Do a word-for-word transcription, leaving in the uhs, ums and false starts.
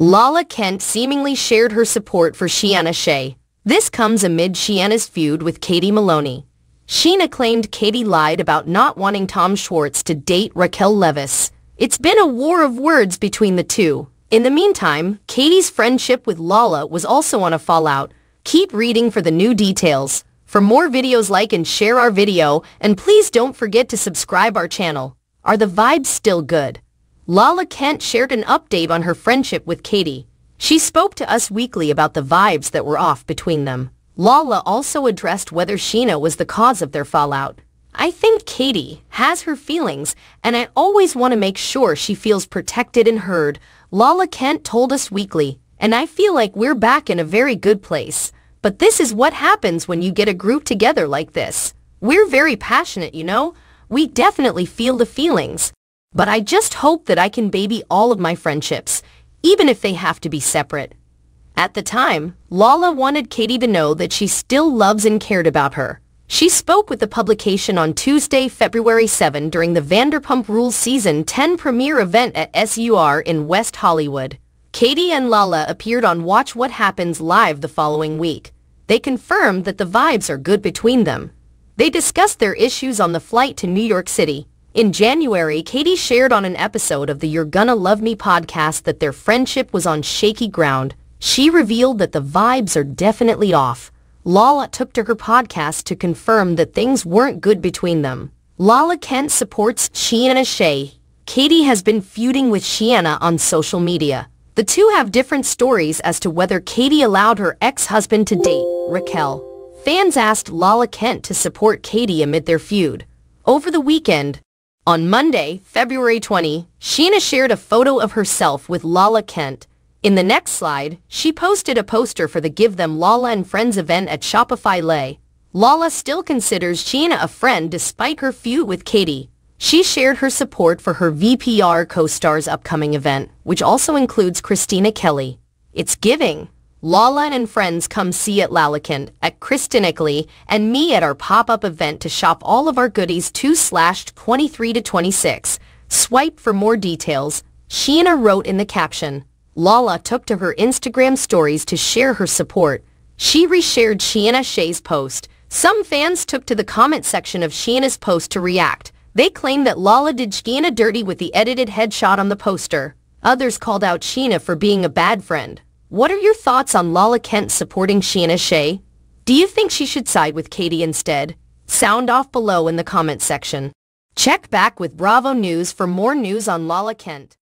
Lala Kent seemingly shared her support for Scheana Shay. This comes amid Scheana's feud with Katie Maloney. Scheana claimed Katie lied about not wanting Tom Schwartz to date Raquel Leviss. It's been a war of words between the two. In the meantime, Katie's friendship with Lala was also on a fallout. Keep reading for the new details. For more videos, like and share our video, and please don't forget to subscribe our channel. Are the vibes still good? Lala Kent shared an update on her friendship with Katie. She spoke to Us Weekly about the vibes that were off between them. Lala also addressed whether Scheana was the cause of their fallout. I think Katie has her feelings, and I always want to make sure she feels protected and heard, Lala Kent told Us Weekly, and I feel like we're back in a very good place. But this is what happens when you get a group together like this. We're very passionate, you know? We definitely feel the feelings. But I just hope that I can baby all of my friendships, even if they have to be separate. At the time, Lala wanted Katie to know that she still loves and cared about her. She spoke with the publication on Tuesday, February seventh during the Vanderpump Rules Season ten premiere event at S U R in West Hollywood. Katie and Lala appeared on Watch What Happens Live the following week. They confirmed that the vibes are good between them. They discussed their issues on the flight to New York City. In January, Katie shared on an episode of the You're Gonna Love Me podcast that their friendship was on shaky ground. She revealed that the vibes are definitely off. Lala took to her podcast to confirm that things weren't good between them. Lala Kent supports Scheana Shay. Katie has been feuding with Scheana on social media. The two have different stories as to whether Katie allowed her ex-husband to date Raquel. Fans asked Lala Kent to support Katie amid their feud. Over the weekend, on Monday, February twentieth, Scheana shared a photo of herself with Lala Kent. In the next slide, she posted a poster for the Give Them Lala and Friends event at Shopify Lay. Lala still considers Scheana a friend despite her feud with Katie. She shared her support for her V P R co-star's upcoming event, which also includes Christina Kelly. It's giving. Lala and friends, come see at Lala Kent, at Kristen Doute, and me at our pop-up event to shop all of our goodies two twenty-three to twenty-six. Swipe for more details, Scheana wrote in the caption. Lala took to her Instagram stories to share her support. She reshared Scheana Shay's post. Some fans took to the comment section of Scheana's post to react. They claimed that Lala did Scheana dirty with the edited headshot on the poster. Others called out Scheana for being a bad friend. What are your thoughts on Lala Kent supporting Scheana Shay? Do you think she should side with Katie instead? Sound off below in the comments section. Check back with Bravo News for more news on Lala Kent.